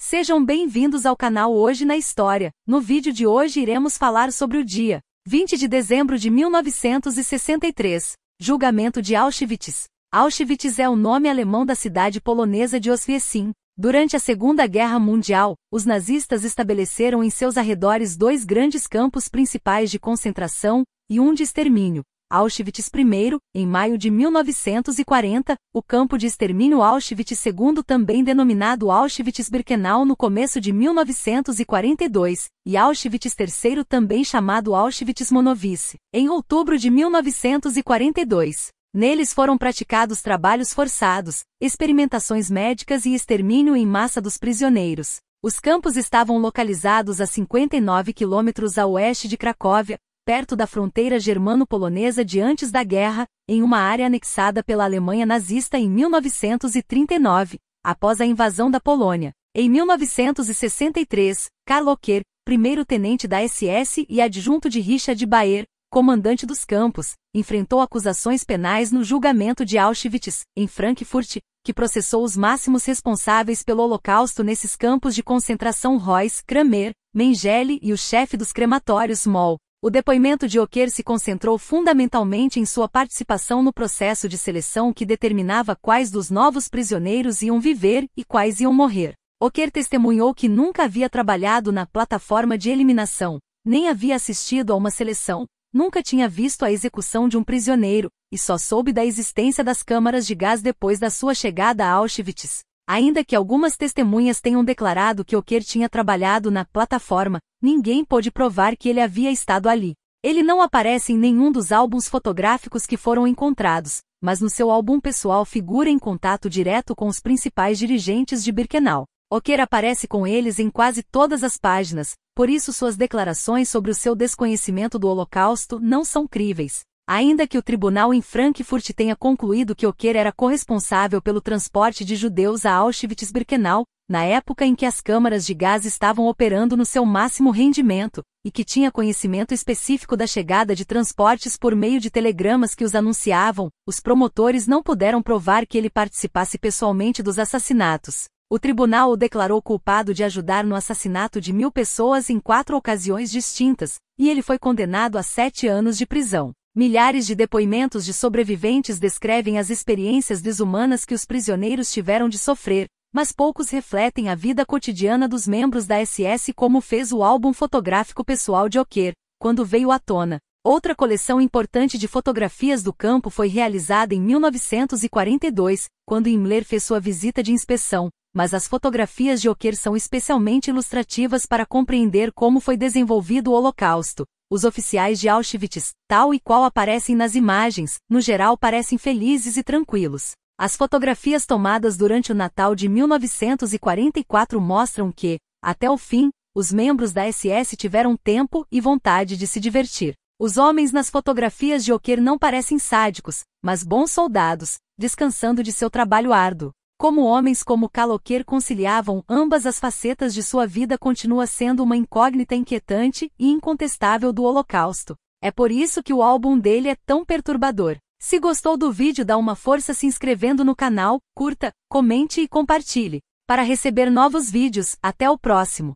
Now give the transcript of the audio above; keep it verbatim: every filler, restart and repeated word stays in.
Sejam bem-vindos ao canal Hoje na História. No vídeo de hoje iremos falar sobre o dia vinte de dezembro de mil novecentos e sessenta e três, julgamento de Auschwitz. Auschwitz é o nome alemão da cidade polonesa de Oswiecim. Durante a Segunda Guerra Mundial, os nazistas estabeleceram em seus arredores dois grandes campos principais de concentração e um de extermínio. Auschwitz I, em maio de mil novecentos e quarenta, o campo de extermínio Auschwitz segundo, também denominado Auschwitz-Birkenau, no começo de mil novecentos e quarenta e dois, e Auschwitz terceiro, também chamado Auschwitz-Monowitz, em outubro de mil novecentos e quarenta e dois. Neles foram praticados trabalhos forçados, experimentações médicas e extermínio em massa dos prisioneiros. Os campos estavam localizados a cinquenta e nove quilômetros a oeste de Cracóvia, perto da fronteira germano-polonesa de antes da guerra, em uma área anexada pela Alemanha nazista em mil novecentos e trinta e nove, após a invasão da Polônia. Em mil novecentos e sessenta e três, Karl Höcker, primeiro-tenente da S S e adjunto de Richard Baer, comandante dos campos, enfrentou acusações penais no julgamento de Auschwitz, em Frankfurt, que processou os máximos responsáveis pelo Holocausto nesses campos de concentração: Hoje, Kramer, Mengele e o chefe dos crematórios Moll. O depoimento de Höcker se concentrou fundamentalmente em sua participação no processo de seleção que determinava quais dos novos prisioneiros iam viver e quais iam morrer. Höcker testemunhou que nunca havia trabalhado na plataforma de eliminação, nem havia assistido a uma seleção, nunca tinha visto a execução de um prisioneiro, e só soube da existência das câmaras de gás depois da sua chegada a Auschwitz. Ainda que algumas testemunhas tenham declarado que Höcker tinha trabalhado na plataforma, ninguém pôde provar que ele havia estado ali. Ele não aparece em nenhum dos álbuns fotográficos que foram encontrados, mas no seu álbum pessoal figura em contato direto com os principais dirigentes de Birkenau. Höcker aparece com eles em quase todas as páginas, por isso suas declarações sobre o seu desconhecimento do Holocausto não são críveis. Ainda que o tribunal em Frankfurt tenha concluído que Höcker era corresponsável pelo transporte de judeus a Auschwitz-Birkenau, na época em que as câmaras de gás estavam operando no seu máximo rendimento, e que tinha conhecimento específico da chegada de transportes por meio de telegramas que os anunciavam, os promotores não puderam provar que ele participasse pessoalmente dos assassinatos. O tribunal o declarou culpado de ajudar no assassinato de mil pessoas em quatro ocasiões distintas, e ele foi condenado a sete anos de prisão. Milhares de depoimentos de sobreviventes descrevem as experiências desumanas que os prisioneiros tiveram de sofrer, mas poucos refletem a vida cotidiana dos membros da S S, como fez o álbum fotográfico pessoal de Höcker, quando veio à tona. Outra coleção importante de fotografias do campo foi realizada em mil novecentos e quarenta e dois, quando Himmler fez sua visita de inspeção, mas as fotografias de Höcker são especialmente ilustrativas para compreender como foi desenvolvido o Holocausto. Os oficiais de Auschwitz, tal e qual aparecem nas imagens, no geral parecem felizes e tranquilos. As fotografias tomadas durante o Natal de mil novecentos e quarenta e quatro mostram que, até o fim, os membros da S S tiveram tempo e vontade de se divertir. Os homens nas fotografias de Höcker não parecem sádicos, mas bons soldados, descansando de seu trabalho árduo. Como homens como Karl Höcker conciliavam ambas as facetas de sua vida continua sendo uma incógnita inquietante e incontestável do Holocausto. É por isso que o álbum dele é tão perturbador. Se gostou do vídeo, dá uma força se inscrevendo no canal, curta, comente e compartilhe. Para receber novos vídeos, até o próximo.